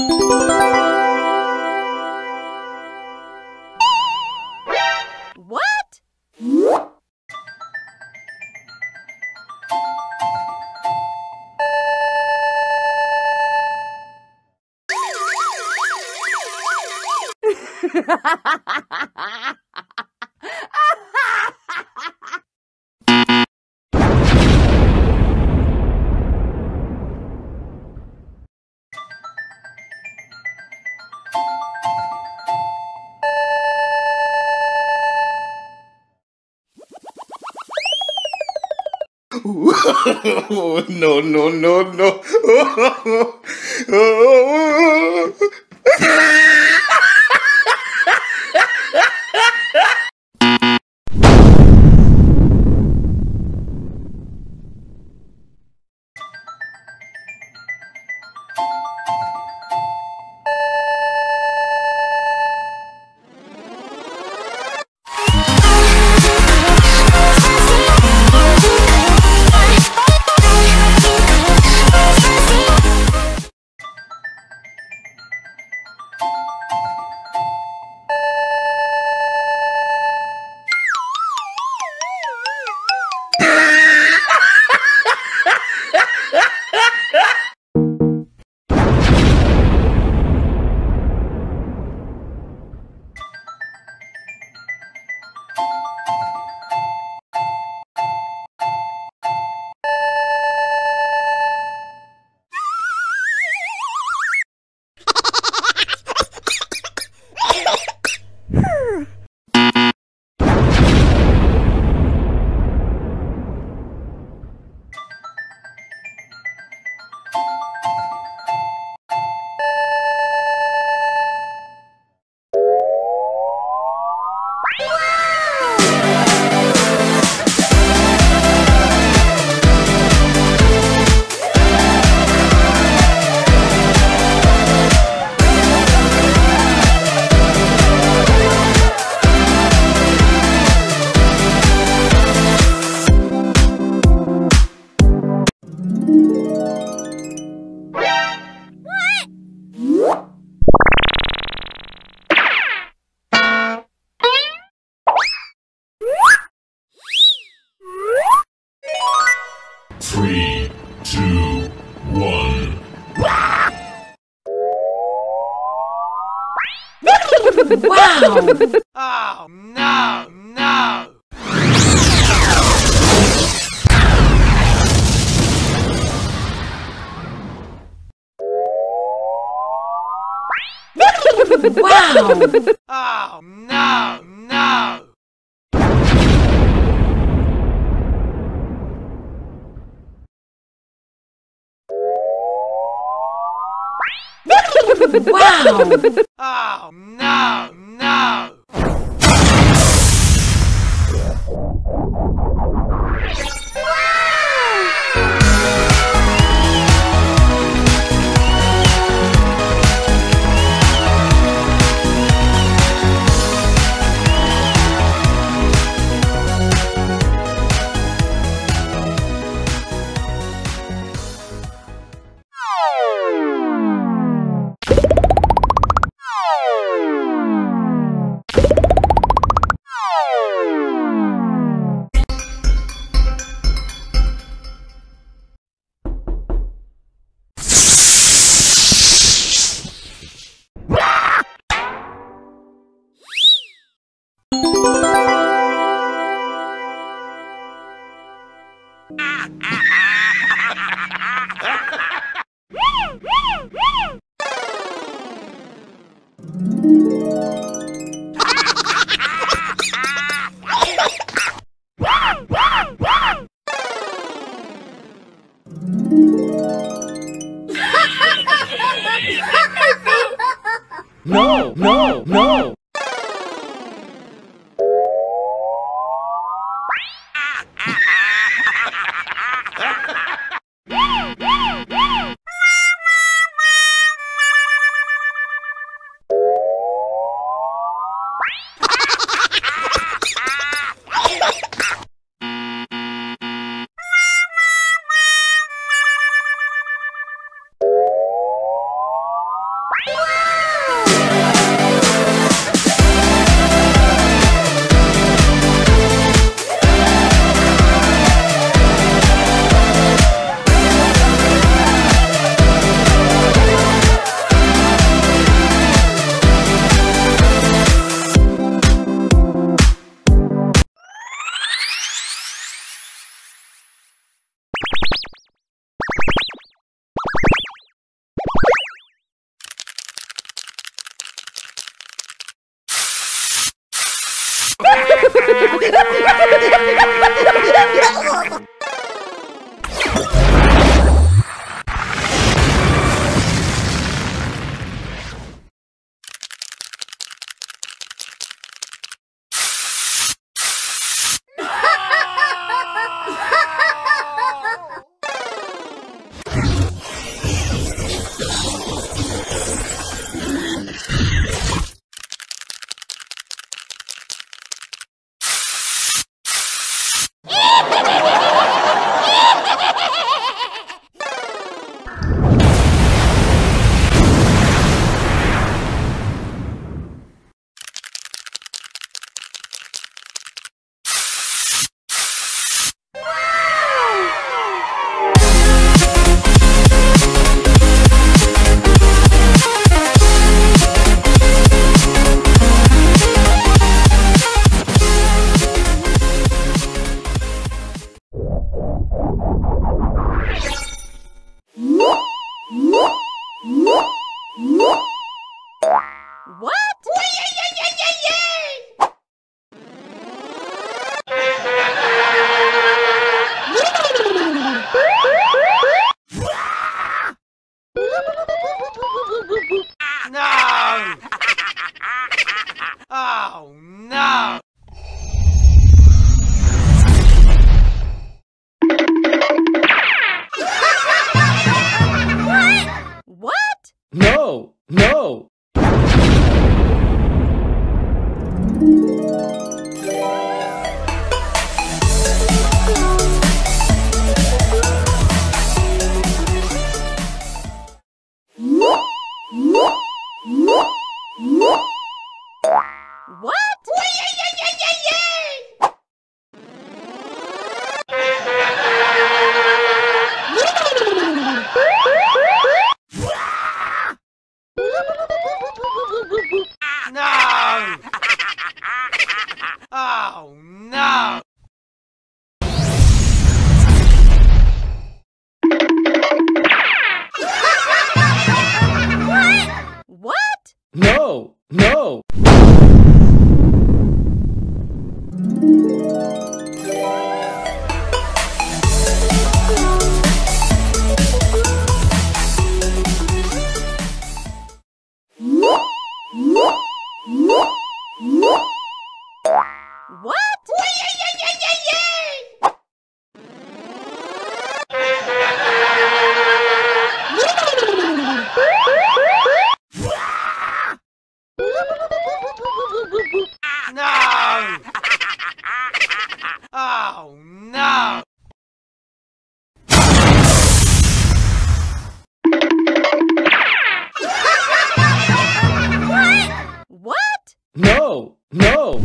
What? Oh, no. Wow! Oh, no! Wow! Oh, no! Wow! Oh, no! No! No! No!